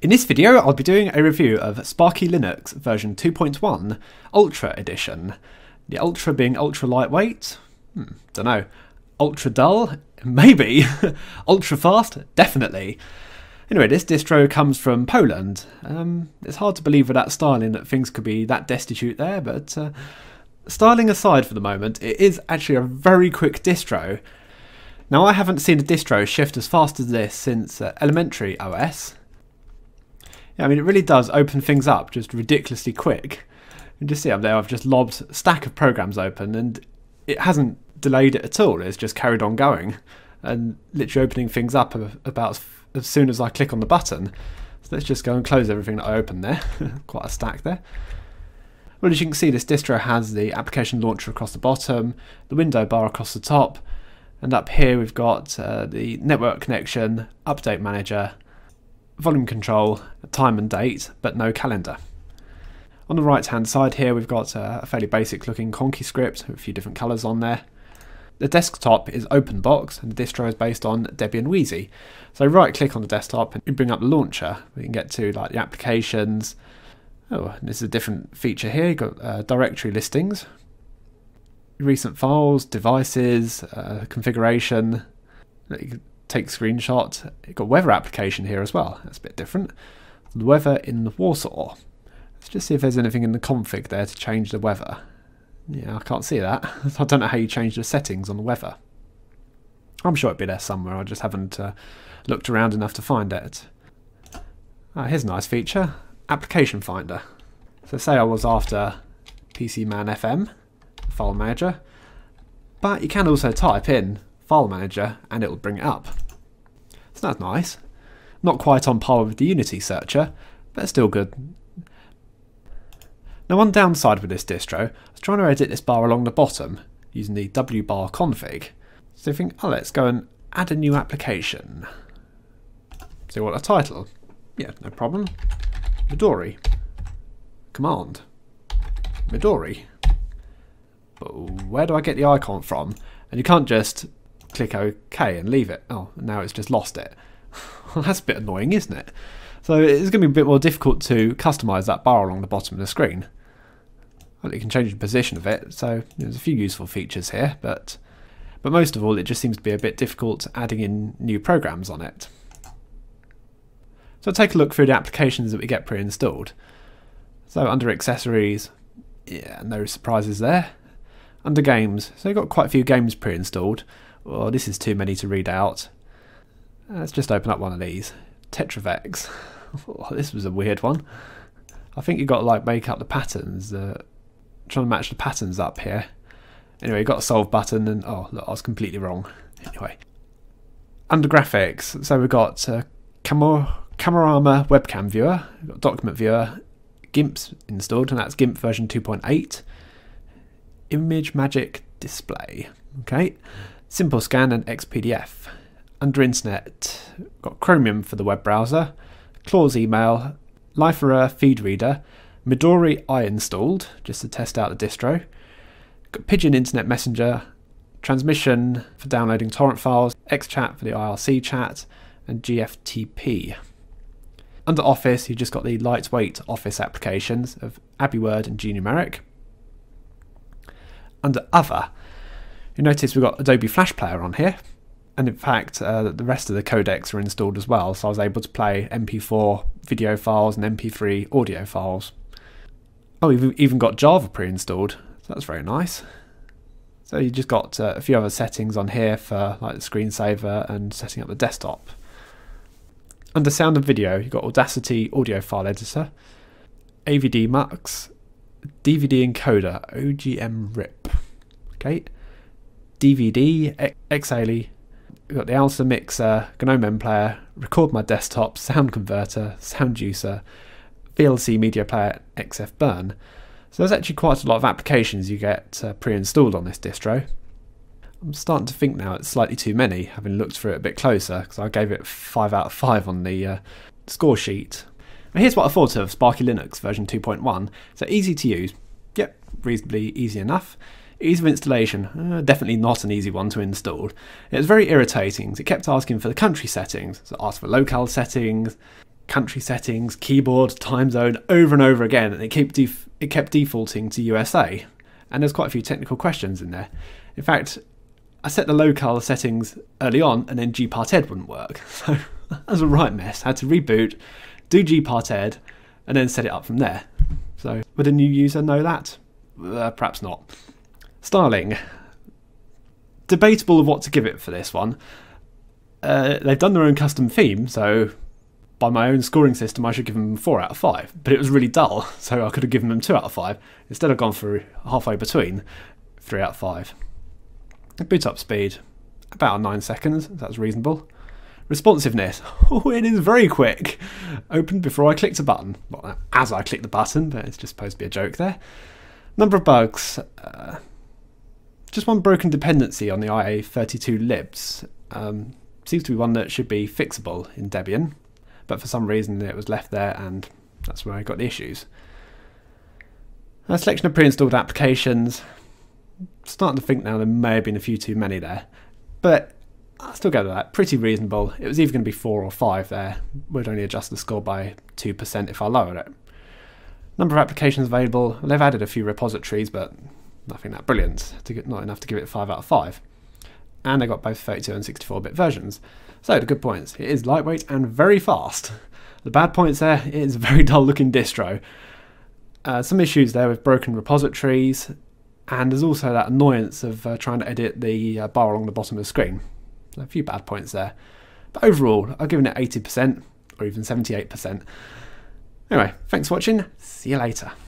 In this video, I'll be doing a review of Sparky Linux version 2.1 Ultra Edition. The Ultra being ultra lightweight? Don't know. Ultra dull? Maybe. Ultra fast? Definitely. Anyway, this distro comes from Poland. It's hard to believe with that styling that things could be that destitute there, but styling aside for the moment, it is actually a very quick distro. Now, I haven't seen a distro shift as fast as this since elementary OS. Yeah, I mean, it really does open things up just ridiculously quick. You just see up there, I've just lobbed a stack of programs open and it hasn't delayed it at all. It's just carried on going and literally opening things up about as soon as I click on the button. So let's just go and close everything that I opened there. Quite a stack there. Well, as you can see, this distro has the application launcher across the bottom, the window bar across the top, and up here we've got the network connection, update manager, volume control, time and date, but no calendar. On the right hand side here we've got a fairly basic looking Conky script with a few different colours on there. The desktop is Openbox and the distro is based on Debian Wheezy. So right click on the desktop and bring up the launcher. We can get to like the applications. Oh, and this is a different feature here. You've got directory listings, recent files, devices, configuration. Take screenshot. You've got weather application here as well. That's a bit different. The weather in Warsaw. Let's just see if there's anything in the config there to change the weather. Yeah, I can't see that. I don't know how you change the settings on the weather. I'm sure it'd be there somewhere. I just haven't looked around enough to find it. Here's a nice feature. Application Finder. So say I was after PC Man FM, file manager, but you can also type in file manager and it will bring it up. So that's nice. Not quite on par with the Unity searcher, but still good. Now, one downside with this distro, I was trying to edit this bar along the bottom using the wbar config. So you think, oh, let's go and add a new application. So what a title. Yeah, no problem. Midori. Command. Midori. But where do I get the icon from? And you can't just click OK and leave it. Oh, now it's just lost it. Well, that's a bit annoying, isn't it? So it's going to be a bit more difficult to customise that bar along the bottom of the screen. Well, you can change the position of it, so there's a few useful features here, but most of all it just seems to be a bit difficult adding in new programs on it. So take a look through the applications that we get pre-installed. So under accessories, yeah, no surprises there. Under games, so you've got quite a few games pre-installed. Oh, this is too many to read out. Let's just open up one of these. Tetravex. Oh, this was a weird one. I think you've got to like make up the patterns, trying to match the patterns up here. Anyway, you've got a solve button and oh look, I was completely wrong. Anyway, under graphics, so we've got Camorama webcam viewer, we've got document viewer, GIMP's installed and that's GIMP version 2.8. Image Magic Display. Okay. Simple Scan and XPDF. Under Internet, got Chromium for the web browser, Claws Email, Liferea Feed Reader, Midori I installed, just to test out the distro, got Pigeon Internet Messenger, Transmission for downloading torrent files, XChat for the IRC chat, and GFTP. Under Office, you've just got the lightweight Office applications of AbiWord and Gnumeric. Under Other, you notice we've got Adobe Flash Player on here, and in fact the rest of the codecs are installed as well, so I was able to play MP4 video files and MP3 audio files. Oh, we've even got Java pre-installed, so that's very nice. So you just got a few other settings on here for like the screensaver and setting up the desktop. Under Sound and Video, you've got Audacity Audio File Editor, AVD Max, DVD encoder, OGM rip. Okay. DVD, XALE, we've got the ALSA mixer, GNOME M Player, Record My Desktop, Sound Converter, Sound Juicer, VLC Media Player, XF Burn. So there's actually quite a lot of applications you get pre-installed on this distro. I'm starting to think now it's slightly too many, having looked through it a bit closer, because I gave it 5 out of 5 on the score sheet. Now here's what I thought of Sparky Linux version 2.1. So easy to use, yep, reasonably easy enough. Ease of installation, definitely not an easy one to install. It was very irritating, it kept asking for the country settings, so asked for locale settings. country settings, keyboard, time zone over and over again, and it kept defaulting to USA. And there's quite a few technical questions in there. In fact, I set the locale settings early on and then GParted wouldn't work. So that was a right mess. I had to reboot, do GParted, and then set it up from there. So would a new user know that? Perhaps not. Styling. Debatable of what to give it for this one. They've done their own custom theme, so by my own scoring system I should give them 4 out of 5, but it was really dull, so I could have given them 2 out of 5. Instead I've gone for halfway between 3 out of 5. Boot up speed, about 9 seconds, that's reasonable. Responsiveness, oh, it is very quick. Opened before I clicked a button. Well, as I clicked the button, but it's just supposed to be a joke there. Number of bugs, just one broken dependency on the IA32 libs. Seems to be one that should be fixable in Debian, but for some reason it was left there and that's where I got the issues. A selection of pre-installed applications. Starting to think now there may have been a few too many there, but I'll still go to that, pretty reasonable. It was either going to be 4 or 5 there. We'd only adjust the score by 2% if I lowered it. Number of applications available, they've added a few repositories, but nothing that brilliant, not enough to give it 5 out of 5. And they got both 32 and 64-bit versions. So the good points, it is lightweight and very fast. The bad points there, it is a very dull looking distro. Some issues there with broken repositories, and there's also that annoyance of trying to edit the bar along the bottom of the screen. So a few bad points there. But overall, I've given it 80% or even 78%. Anyway, thanks for watching. See you later.